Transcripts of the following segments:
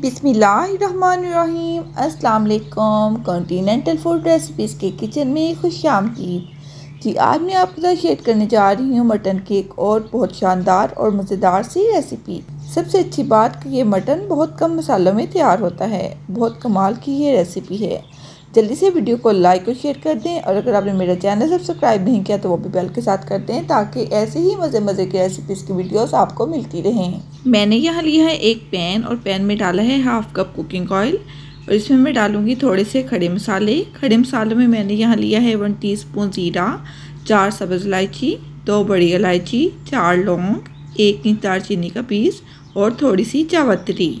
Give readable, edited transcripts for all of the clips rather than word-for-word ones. बिस्मिल्लाहिर्रहमानिर्रहीम। अस्सलाम वालेकुम। कॉन्टीनेंटल फूड रेसिपीज़ के किचन में खुशामदीद। जी आज मैं आपके साथ शेयर करने जा रही हूँ मटन केक और बहुत शानदार और मज़ेदार सी रेसिपी। सबसे अच्छी बात कि ये मटन बहुत कम मसालों में तैयार होता है। बहुत कमाल की ये रेसिपी है। जल्दी से वीडियो को लाइक और शेयर कर दें, और अगर आपने मेरा चैनल सब्सक्राइब नहीं किया तो वो भी बेल के साथ कर दें ताकि ऐसे ही मज़े की रेसिपीज़ की वीडियोस आपको मिलती रहें। मैंने यहाँ लिया है एक पैन, और पैन में डाला है 1/2 कप कुकिंग ऑयल, और इसमें मैं डालूँगी थोड़े से खड़े मसाले। खड़े मसालों में मैंने यहाँ लिया है 1 टीस्पून ज़ीरा, 4 सब्ज़ इलायची, 2 बड़ी इलायची, 4 लौंग, 1 इंच दालचीनी का पीस और थोड़ी सी जावित्री।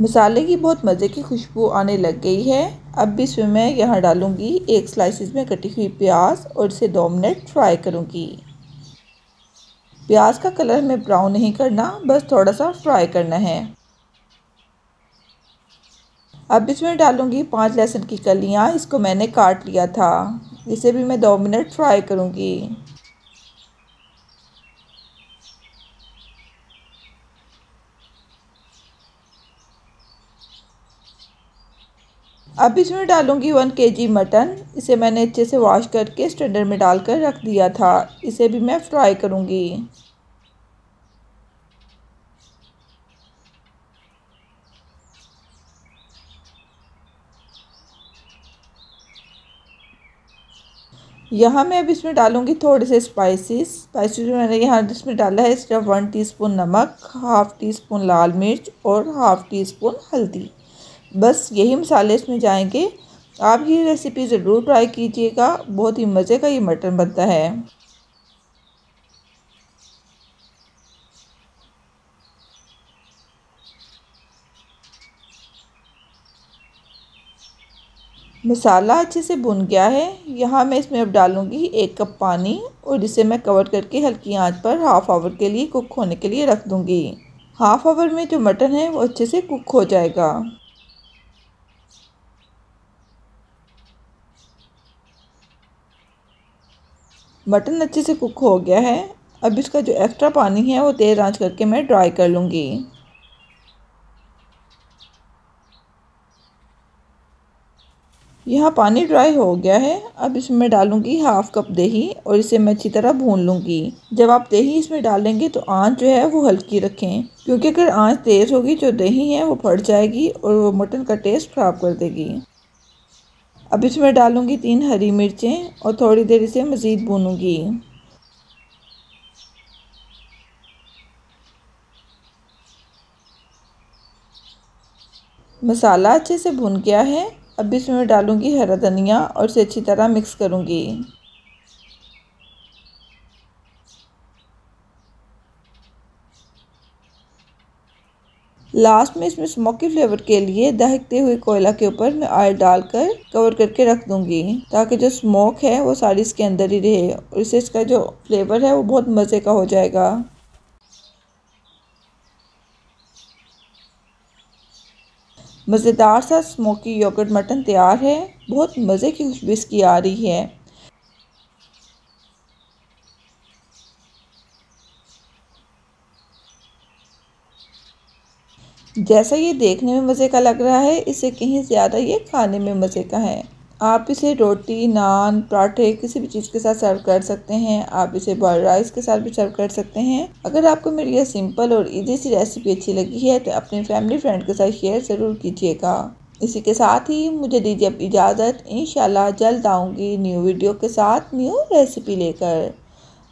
मसाले की बहुत मज़े की खुशबू आने लग गई है। अब इसमें मैं यहाँ डालूँगी 1 स्लाइसिस में कटी हुई प्याज, और इसे 2 मिनट फ्राई करूँगी। प्याज का कलर हमें ब्राउन नहीं करना, बस थोड़ा सा फ्राई करना है। अब इसमें डालूँगी 5 लहसुन की कलियाँ, इसको मैंने काट लिया था। इसे भी मैं 2 मिनट फ्राई करूँगी। अब इसमें डालूंगी 1 kg मटन। इसे मैंने अच्छे से वॉश करके स्ट्रेनर में डालकर रख दिया था। इसे भी मैं फ्राई करूंगी। यहाँ मैं अब इसमें डालूंगी थोड़े से स्पाइसेस। मैंने यहाँ इसमें डाला है सिर्फ 1 टीस्पून नमक, 1/2 टीस्पून लाल मिर्च और 1/2 टीस्पून हल्दी। बस यही मसाले इसमें जाएंगे। आप ये रेसिपी ज़रूर ट्राई कीजिएगा, बहुत ही मज़े का ये मटन बनता है। मसाला अच्छे से भुन गया है। यहाँ मैं इसमें अब डालूँगी 1 कप पानी, और इसे मैं कवर करके हल्की आंच पर 1/2 आवर के लिए कुक होने के लिए रख दूँगी। 1/2 आवर में जो मटन है वो अच्छे से कुक हो जाएगा। मटन अच्छे से कुक हो गया है। अब इसका जो एक्स्ट्रा पानी है वो तेज़ आंच करके मैं ड्राई कर लूँगी। यहाँ पानी ड्राई हो गया है। अब इसमें मैं डालूँगी 1/2 कप दही, और इसे मैं अच्छी तरह भून लूँगी। जब आप दही इसमें डालेंगे तो आंच जो है वो हल्की रखें, क्योंकि अगर आंच तेज़ होगी जो दही है वो फट जाएगी और वो मटन का टेस्ट ख़राब कर देगी। अब इसमें डालूंगी 3 हरी मिर्चें, और थोड़ी देर इसे मज़ीद भूनूंगी। मसाला अच्छे से भुन गया है। अब इसमें डालूंगी हरा धनिया, और इसे अच्छी तरह मिक्स करूंगी। लास्ट में इसमें स्मोकी फ्लेवर के लिए दहकते हुए कोयला के ऊपर मैं ऑयल डालकर कवर करके रख दूंगी, ताकि जो स्मोक है वो सारी इसके अंदर ही रहे, और इससे इसका जो फ्लेवर है वो बहुत मज़े का हो जाएगा। मज़ेदार सा स्मोकी योगर्ट मटन तैयार है। बहुत मज़े की खुशबू इसकी आ रही है। जैसा ये देखने में मज़े का लग रहा है, इससे कहीं ज़्यादा ये खाने में मज़े का है। आप इसे रोटी, नान, पराठे किसी भी चीज़ के साथ सर्व कर सकते हैं। आप इसे बॉइल्ड राइस के साथ भी सर्व कर सकते हैं। अगर आपको मेरी यह सिंपल और इजी सी रेसिपी अच्छी लगी है तो अपने फैमिली फ्रेंड के साथ शेयर ज़रूर कीजिएगा। इसी के साथ ही मुझे दीजिए अब इजाज़त। इंशाल्लाह जल्द आऊँगी न्यू वीडियो के साथ, न्यू रेसिपी लेकर।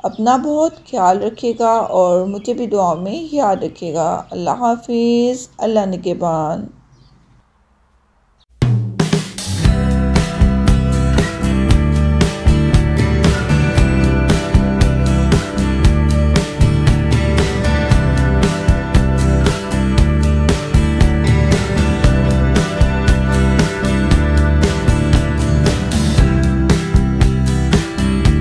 अपना बहुत ख्याल रखिएगा और मुझे भी दुआ में याद रखिएगा। अल्लाह हाफिज़। अल्लाह निगहबान।